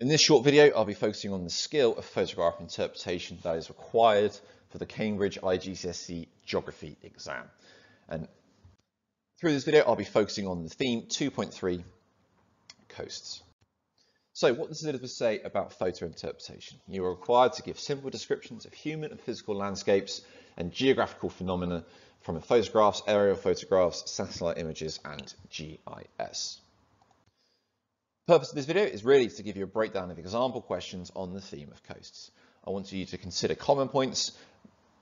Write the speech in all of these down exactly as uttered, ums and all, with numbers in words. In this short video, I'll be focusing on the skill of photograph interpretation that is required for the Cambridge I G C S E Geography exam. And through this video, I'll be focusing on the theme two point three, coasts. So what does the syllabus say about photo interpretation? You are required to give simple descriptions of human and physical landscapes and geographical phenomena from photographs, aerial photographs, satellite images, and G I S. The purpose of this video is really to give you a breakdown of example questions on the theme of coasts. I want you to consider common points.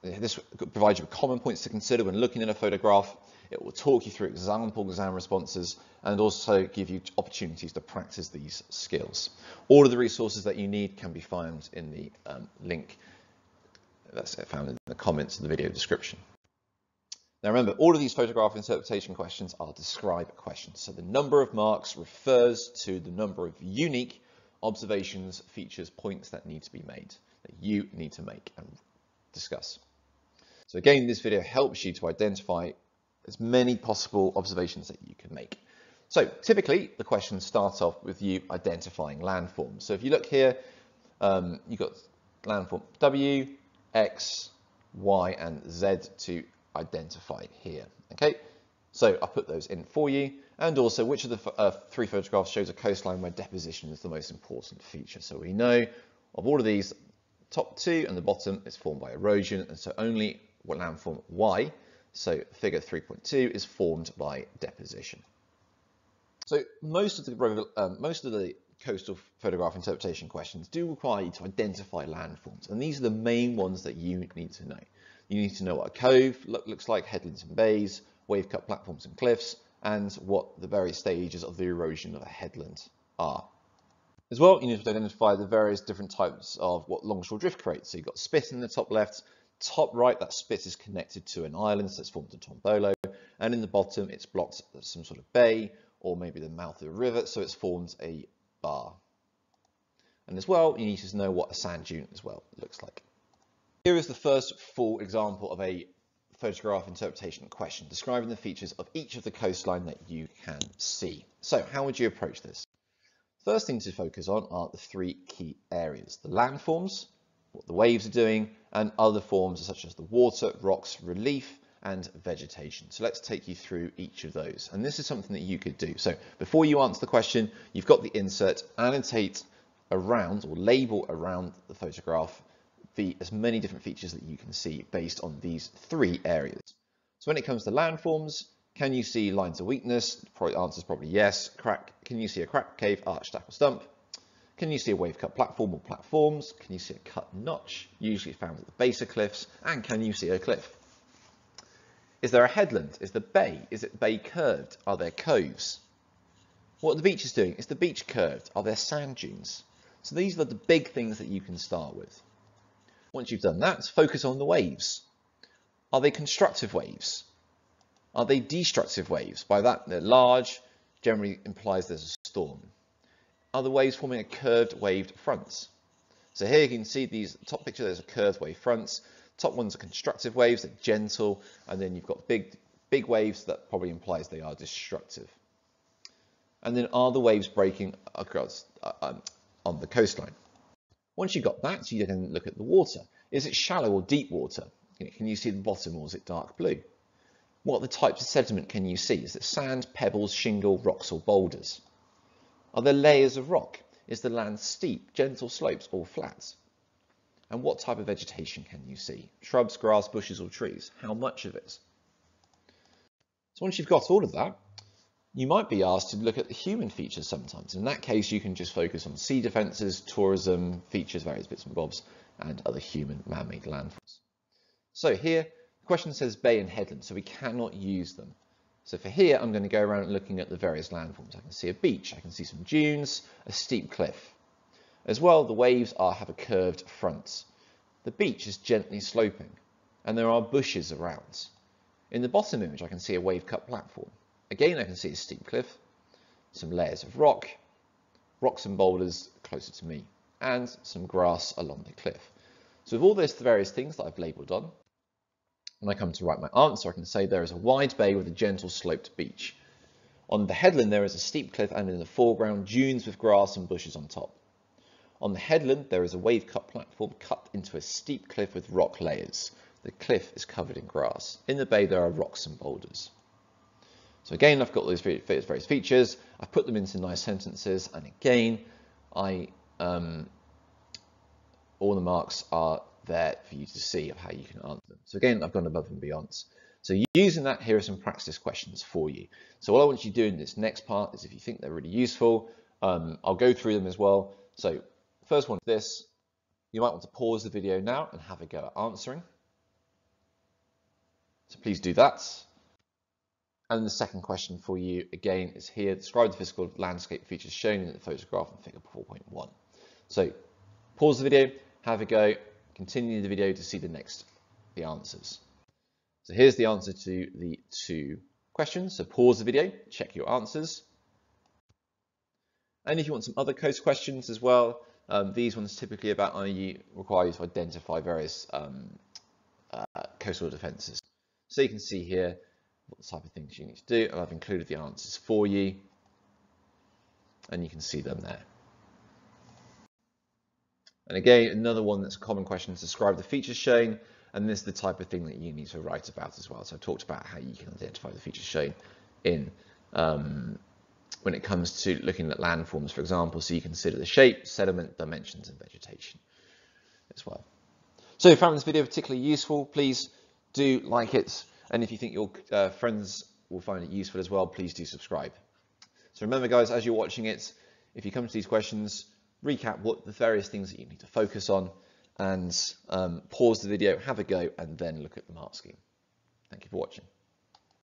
This provides you with common points to consider when looking at a photograph. It will talk you through example exam responses and also give you opportunities to practice these skills. All of the resources that you need can be found in the um, link that's found in the comments in the video description. Now remember, all of these photograph interpretation questions are describe questions. So the number of marks refers to the number of unique observations, features, points that need to be made, that you need to make and discuss. So again, this video helps you to identify as many possible observations that you can make. So typically the questions start off with you identifying landforms. So if you look here, um, you've got landform W, X, Y, and Z to identify here. Okay, so I put those in for you, and also which of the uh, three photographs shows a coastline where deposition is the most important feature. So we know of all of these, top two and the bottom is formed by erosion, and so only landform Y, so figure three point two, is formed by deposition. So most of the um, most of the coastal photograph interpretation questions do require you to identify landforms, and these are the main ones that you need to know. You need to know what a cove look, looks like, headlands and bays, wave cut platforms and cliffs, and what the various stages of the erosion of a headland are. As well, you need to identify the various different types of what longshore drift creates. So you've got spit in the top left, top right, that spit is connected to an island, so it's formed a tombolo, and in the bottom it's blocked some sort of bay or maybe the mouth of a river, so it's formed a bar. And as well, you need to know what a sand dune as well looks like. Here is the first full example of a photograph interpretation question, describing the features of each of the coastline that you can see. So how would you approach this? First thing to focus on are the three key areas: the landforms, what the waves are doing, and other forms such as the water, rocks, relief, and vegetation. So let's take you through each of those. And this is something that you could do. So before you answer the question, you've got the insert, annotate around or label around the photograph the, as many different features that you can see based on these three areas. So when it comes to landforms, can you see lines of weakness? The answer is probably yes. Crack, can you see a crack, cave, arch, stack, or stump? Can you see a wave cut platform or platforms? Can you see a cut notch, usually found at the base of cliffs? And can you see a cliff? Is there a headland? Is the bay? Is it bay curved? Are there coves? What are the beaches doing? Is the beach curved? Are there sand dunes? So these are the big things that you can start with. Once you've done that, focus on the waves. Are they constructive waves? Are they destructive waves? By that, they're large, generally implies there's a storm. Are the waves forming a curved waved front? So here you can see these top picture, there's a curved wave front. Top ones are constructive waves, they're gentle, and then you've got big, big waves that probably implies they are destructive. And then are the waves breaking across uh, on the coastline? Once you've got that, you can look at the water. Is it shallow or deep water? Can you see the bottom, or is it dark blue? What are the types of sediment can you see? Is it sand, pebbles, shingle, rocks, or boulders? Are there layers of rock? Is the land steep, gentle slopes, or flat? And what type of vegetation can you see? Shrubs, grass, bushes, or trees? How much of it? So once you've got all of that, you might be asked to look at the human features sometimes. In that case, you can just focus on sea defences, tourism features, various bits and bobs, and other human man-made landforms. So here, the question says bay and headland, so we cannot use them. So for here, I'm going to go around looking at the various landforms. I can see a beach, I can see some dunes, a steep cliff. As well, the waves are, have a curved front. The beach is gently sloping, and there are bushes around. In the bottom image, I can see a wave-cut platform. Again, I can see a steep cliff, some layers of rock, rocks and boulders closer to me, and some grass along the cliff. So with all those various things that I've labelled on, when I come to write my answer, I can say there is a wide bay with a gentle sloped beach. On the headland, there is a steep cliff, and in the foreground, dunes with grass and bushes on top. On the headland, there is a wave-cut platform cut into a steep cliff with rock layers. The cliff is covered in grass. In the bay, there are rocks and boulders. So again, I've got those various features. I've put them into nice sentences. And again, I um, all the marks are there for you to see of how you can answer them. So again, I've gone above and beyond. So using that, here are some practice questions for you. So what I want you to do in this next part is if you think they're really useful, um, I'll go through them as well. So first one is this. You might want to pause the video now and have a go at answering. So please do that. And the second question for you again is here. Describe the physical landscape features shown in the photograph in figure four point one. So pause the video, have a go, continue the video to see the next, the answers. So here's the answer to the two questions. So pause the video, check your answers. And if you want some other code questions as well, um, these ones typically about I U require you to identify various um, uh, coastal defences. So you can see here what type of things you need to do, and I've included the answers for you, and you can see them there. And again, another one that's a common question is describe the features shown, and this is the type of thing that you need to write about as well. So I've talked about how you can identify the features shown in um, when it comes to looking at landforms, for example, so you consider the shape, sediment, dimensions, and vegetation as well. So if you found this video particularly useful, please do like it. And if you think your uh, friends will find it useful as well, please do subscribe. So remember, guys, as you're watching it, if you come to these questions, recap what the various things that you need to focus on, and um, pause the video, have a go, and then look at the mark scheme. Thank you for watching.